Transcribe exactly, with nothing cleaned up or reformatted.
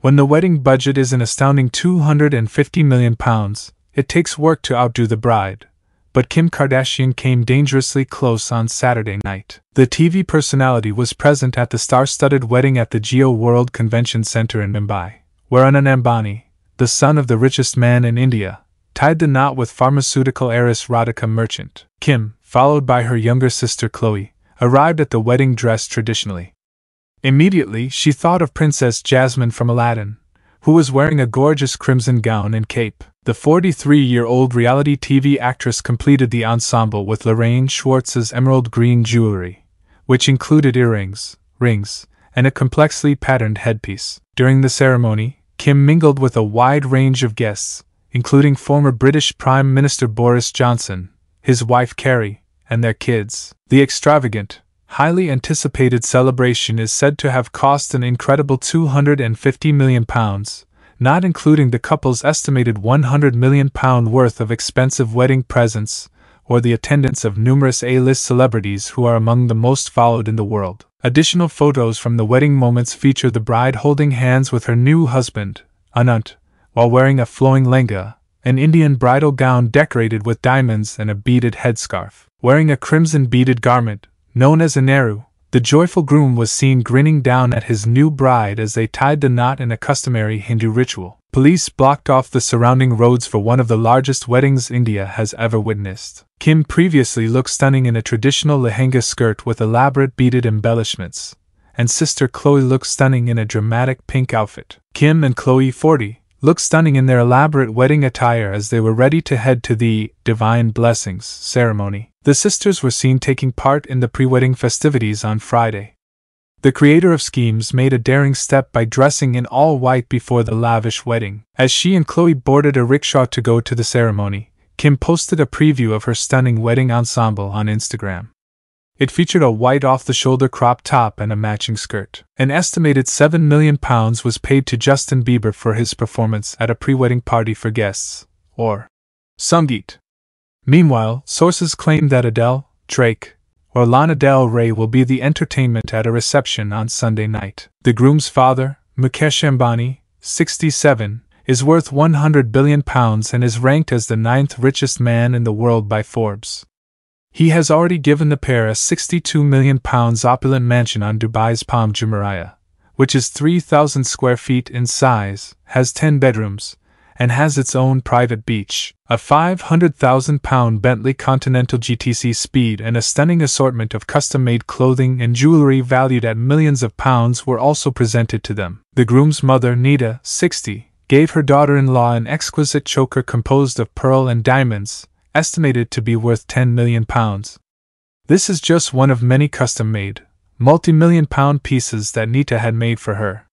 When the wedding budget is an astounding two hundred fifty million pounds, it takes work to outdo the bride. But Kim Kardashian came dangerously close on Saturday night. The T V personality was present at the star-studded wedding at the Jio World Convention Center in Mumbai, where Anant Ambani, the son of the richest man in India, tied the knot with pharmaceutical heiress Radhika Merchant. Kim, followed by her younger sister Khloé, arrived at the wedding dressed traditionally. Immediately, she thought of Princess Jasmine from Aladdin, who was wearing a gorgeous crimson gown and cape. The forty-three-year-old reality T V actress completed the ensemble with Lorraine Schwartz's emerald green jewelry, which included earrings, rings, and a complexly patterned headpiece. During the ceremony, Kim mingled with a wide range of guests, including former British Prime Minister Boris Johnson, his wife Carrie, and their kids. The extravagant, highly anticipated celebration is said to have cost an incredible two hundred fifty million pounds, not including the couple's estimated one hundred million pounds worth of expensive wedding presents or the attendance of numerous A-list celebrities who are among the most followed in the world. Additional photos from the wedding moments feature the bride holding hands with her new husband, Anant, while wearing a flowing lehenga, an Indian bridal gown decorated with diamonds and a beaded headscarf. Wearing a crimson beaded garment, known as a neru, the joyful groom was seen grinning down at his new bride as they tied the knot in a customary Hindu ritual. Police blocked off the surrounding roads for one of the largest weddings India has ever witnessed. Kim previously looked stunning in a traditional lehenga skirt with elaborate beaded embellishments, and sister Khloé looked stunning in a dramatic pink outfit. Kim and Khloé, forty, looked stunning in their elaborate wedding attire as they were ready to head to the Divine Blessings ceremony. The sisters were seen taking part in the pre-wedding festivities on Friday. The creator of Schemes made a daring step by dressing in all white before the lavish wedding. As she and Khloé boarded a rickshaw to go to the ceremony, Kim posted a preview of her stunning wedding ensemble on Instagram. It featured a white off-the-shoulder crop top and a matching skirt. An estimated seven million pounds was paid to Justin Bieber for his performance at a pre-wedding party for guests, or Sangeet. Meanwhile, sources claim that Adele, Drake, or Lana Del Rey will be the entertainment at a reception on Sunday night. The groom's father, Mukesh Ambani, sixty-seven, is worth one hundred billion pounds and is ranked as the ninth richest man in the world by Forbes. He has already given the pair a sixty-two million pounds opulent mansion on Dubai's Palm Jumeirah, which is three thousand square feet in size, has ten bedrooms, and has its own private beach. A five hundred thousand pound Bentley Continental G T C Speed and a stunning assortment of custom-made clothing and jewelry valued at millions of pounds were also presented to them. The groom's mother, Nita, sixty, gave her daughter-in-law an exquisite choker composed of pearl and diamonds, estimated to be worth ten million pounds. This is just one of many custom-made, multi-million pound pieces that Nita had made for her,